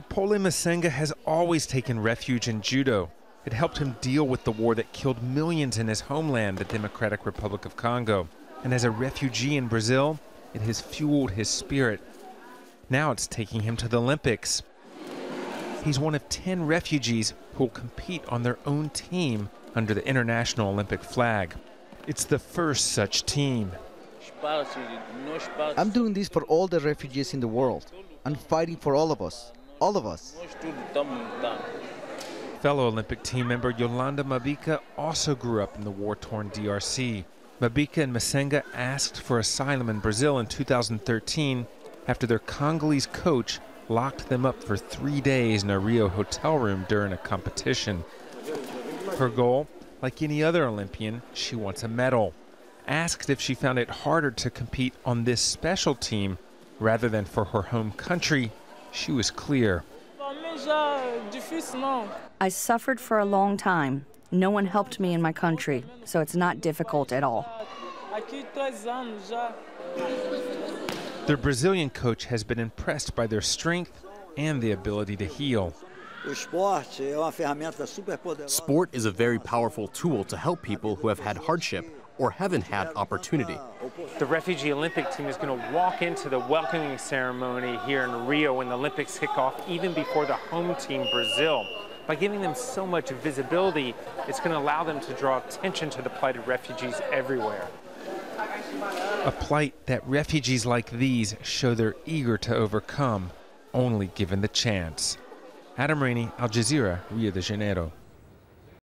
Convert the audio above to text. Popole Misenga has always taken refuge in judo. It helped him deal with the war that killed millions in his homeland, the Democratic Republic of Congo. And as a refugee in Brazil, it has fueled his spirit. Now it's taking him to the Olympics. He's one of 10 refugees who will compete on their own team under the International Olympic flag. It's the first such team. I'm doing this for all the refugees in the world. I'm fighting for all of us. All of us. Fellow Olympic team member Yolanda Mabika also grew up in the war-torn DRC. Mabika and Misenga asked for asylum in Brazil in 2013 after their Congolese coach locked them up for 3 days in a Rio hotel room during a competition. Her goal, like any other Olympian, she wants a medal. Asked if she found it harder to compete on this special team rather than for her home country, she was clear. I suffered for a long time. No one helped me in my country, so it's not difficult at all. Their Brazilian coach has been impressed by their strength and the ability to heal. Sport is a very powerful tool to help people who have had hardship or haven't had opportunity. The refugee Olympic team is going to walk into the welcoming ceremony here in Rio when the Olympics kick off, even before the home team, Brazil. By giving them so much visibility, it's going to allow them to draw attention to the plight of refugees everywhere. A plight that refugees like these show they're eager to overcome, only given the chance. Adam Raney, Al Jazeera, Rio de Janeiro.